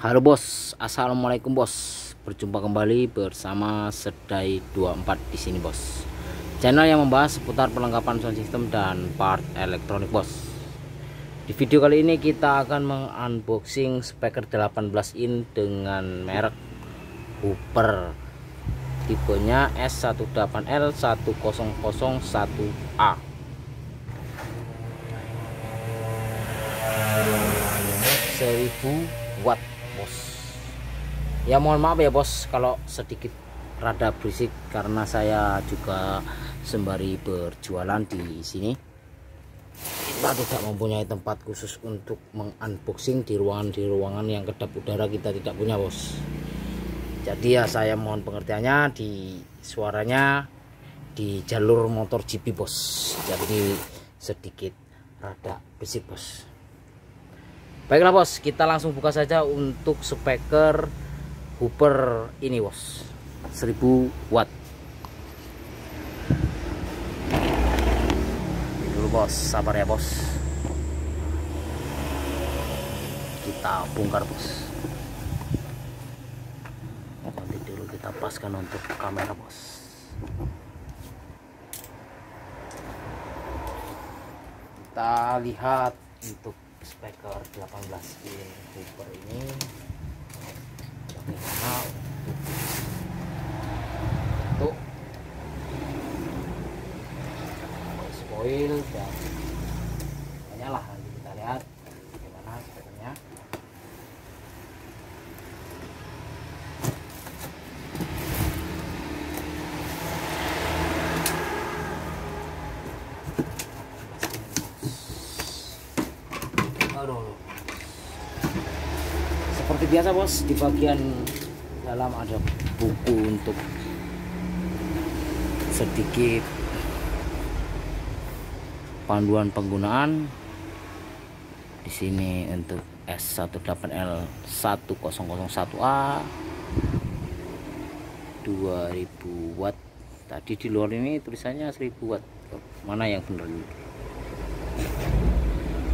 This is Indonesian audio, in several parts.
Halo bos, assalamualaikum bos. Berjumpa kembali bersama Seday 24 di sini bos. Channel yang membahas seputar perlengkapan sound system dan part elektronik bos. Di video kali ini kita akan mengunboxing speaker 18 in dengan merek Huper. Tipenya S18L1001A. Volumenya 1000 watt bos. Ya mohon maaf ya bos kalau sedikit rada berisik karena saya juga sembari berjualan di sini. Kita tidak mempunyai tempat khusus untuk mengunboxing di ruangan-ruangan yang kedap udara, kita tidak punya bos. Jadi ya saya mohon pengertiannya di suaranya di jalur motor GP bos. Jadi sedikit rada berisik bos. Baiklah bos, kita langsung buka saja untuk speaker Huper ini bos, 1000 watt. Ini dulu bos, sabar ya bos. Kita bongkar bos. Nanti dulu kita paskan untuk kamera bos. Kita lihat untuk speaker 18 in Huper ini bagaimana untuk spoil dan banyalah. Nanti kita lihat bagaimana speakernya. Seperti biasa bos, di bagian dalam ada buku untuk sedikit panduan penggunaan. Di sini untuk S18L1001A 2000 watt. Tadi di luar ini tulisannya 1000 watt. Mana yang benar ini?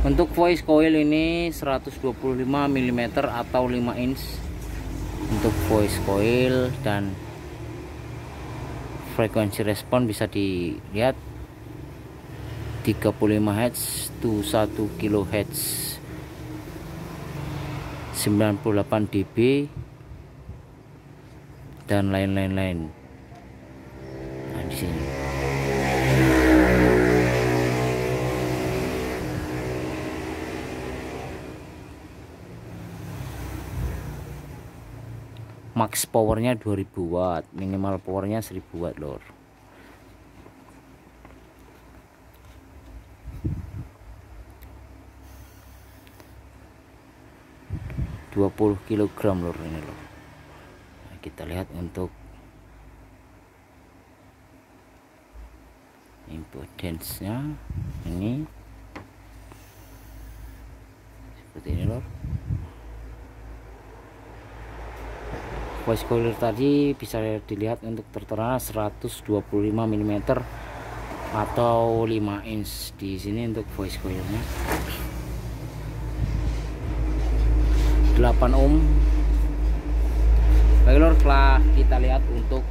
Untuk voice coil ini 125 mm atau 5 inch untuk voice coil, dan frekuensi respon bisa dilihat 35 Hz to 1 kHz 98 dB dan lain-lain. Nah, di sini max powernya 2000 watt, minimal powernya 1000 watt lor. Kg lor ini lor. Nah, kita lihat untuk impedance-nya ini seperti ini lor. Voice coil tadi bisa dilihat untuk tertera 125 mm atau 5 inch di sini untuk voice coilnya. 8 ohm. Baik lor, kita lihat untuk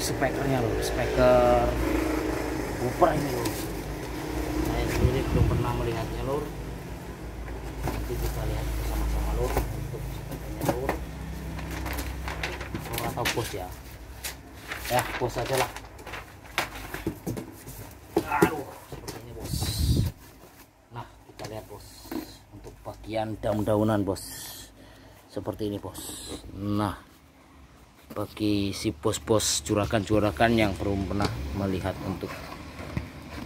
speakernya lor, speaker Huper ini lor. Saya sendiri belum pernah melihatnya lor. Nanti kita lihat bersama-sama lor. Atau bos ya, bos aja lah. Aduh, seperti ini bos. Nah, kita lihat bos untuk bagian daun-daunan bos, seperti ini bos. Nah, bagi si bos-bos juragan-juragan yang belum pernah melihat untuk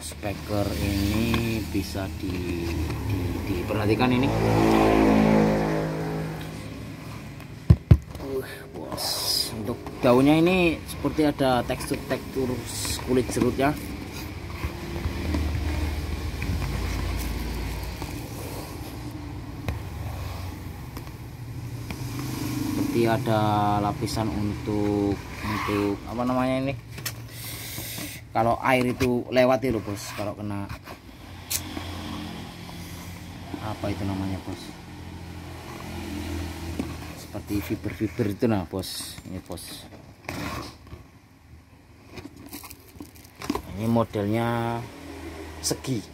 speaker ini bisa diperhatikan ini. Untuk daunnya ini seperti ada tekstur-tekstur kulit jeruk ya. Seperti ada lapisan untuk apa namanya ini? Kalau air itu lewat itu bos, kalau kena apa itu namanya bos? seperti fiber-fiber itu, nah bos, ini bos, ini modelnya segi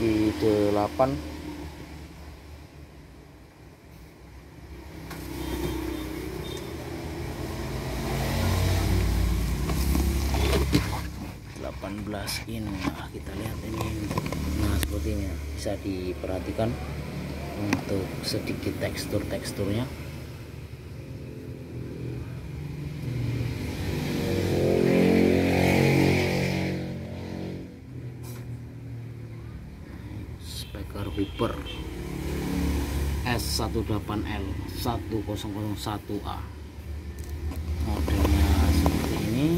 8, in. Nah, kita lihat ini. Nah, sepertinya bisa diperhatikan untuk sedikit teksturnya. Speaker Huper S18L1001A. Modelnya seperti ini.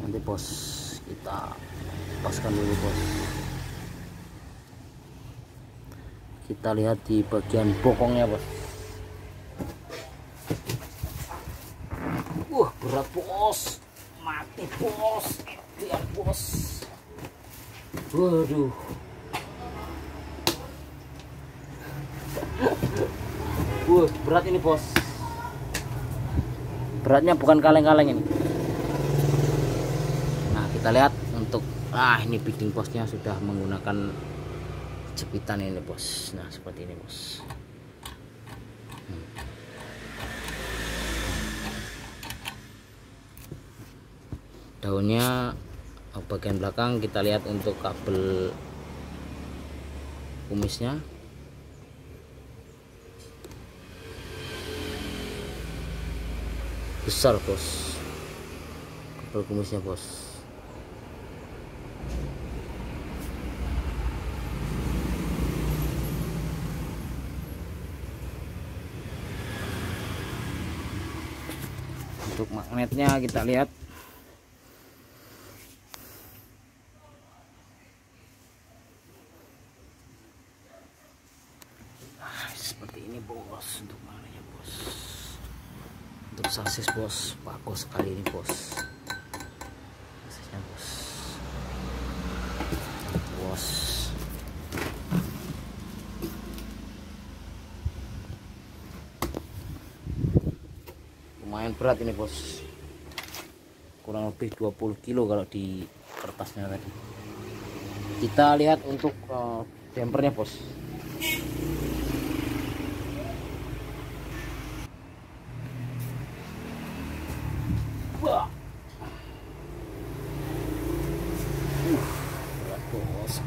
Nanti bos, kita lepaskan dulu bos. Kita lihat di bagian bokongnya bos. Wah, berat bos, mati bos, lihat bos. Waduh. Wah, berat ini bos. Beratnya bukan kaleng-kaleng ini. Kita lihat untuk ini bidding posnya sudah menggunakan jepitan ini bos. Nah seperti ini bos. Daunnya bagian belakang kita lihat untuk kabel kumisnya. Besar bos. Kabel kumisnya bos. Untuk magnetnya kita lihat seperti ini bos. Untuk magnetnya bos, untuk sasis bos, bagus sekali ini bos. Sasisnya bos. Lumayan berat ini bos, kurang lebih 20 kilo kalau di kertasnya tadi. Kita lihat untuk dampernya bos. Wah, berat bos.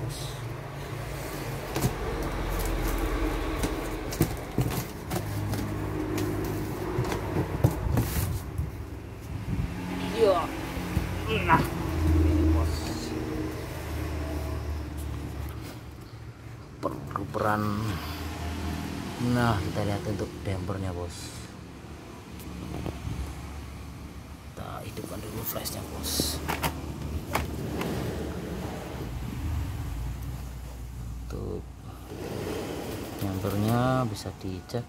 Nah, bos. Peruperan. Nah, kita lihat untuk dampernya bos. Kita hidupkan dulu flashnya bos. Untuk dampernya bisa dicek.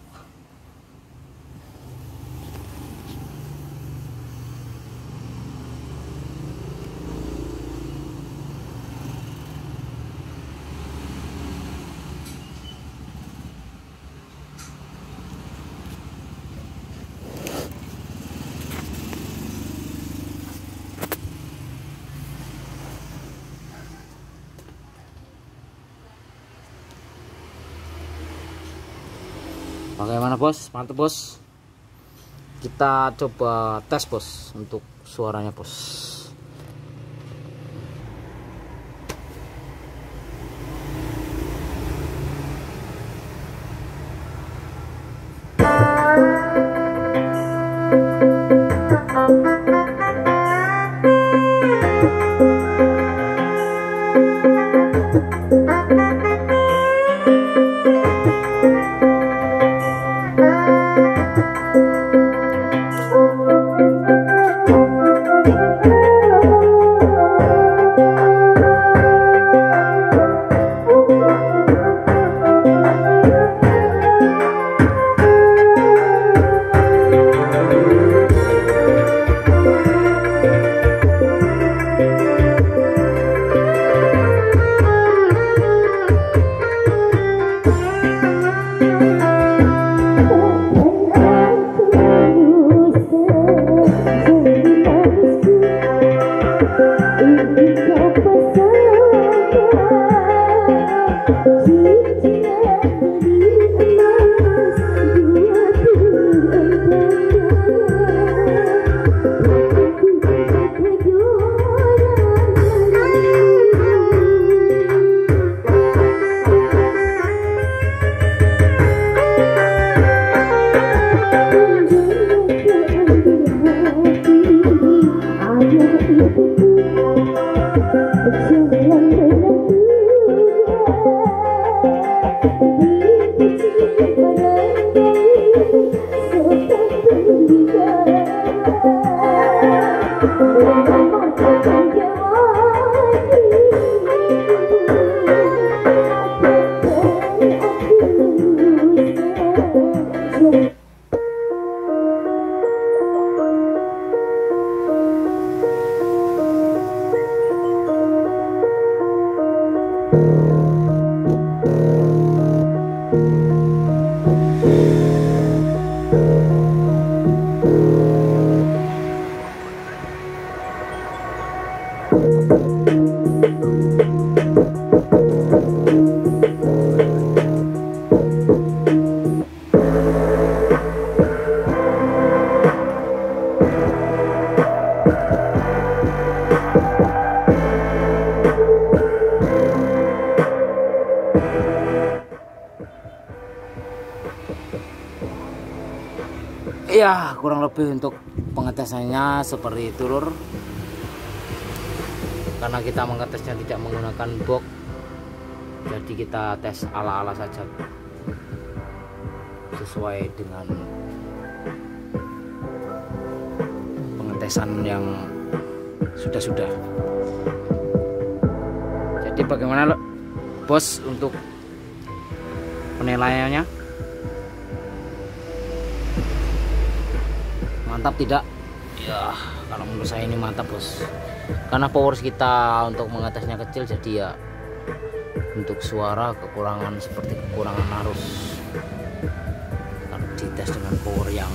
Bagaimana bos? Mantap bos. Kita coba tes bos untuk suaranya bos. Ya, kurang lebih untuk pengetesannya seperti itu, Lur. Karena kita mengetesnya tidak menggunakan box, jadi kita tes ala-ala saja sesuai dengan pengetesan yang sudah-sudah. Jadi bagaimana, Bos, untuk penilaiannya? Mantap tidak? Ya, kalau menurut saya ini mantap, Bos. Karena power kita untuk mengetesnya kecil, jadi ya untuk suara kekurangan seperti kekurangan arus. Kalau dites dengan power yang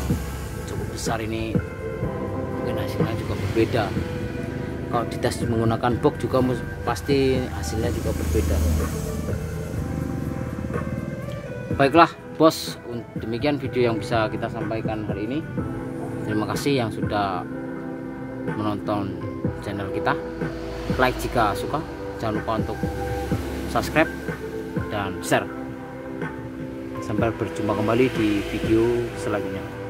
cukup besar ini, mungkin hasilnya juga berbeda. Kalau dites menggunakan box juga pasti hasilnya juga berbeda. Baiklah, Bos, demikian video yang bisa kita sampaikan hari ini. Terima kasih yang sudah menonton channel kita. Like jika suka, jangan lupa untuk subscribe dan share. Sampai berjumpa kembali di video selanjutnya.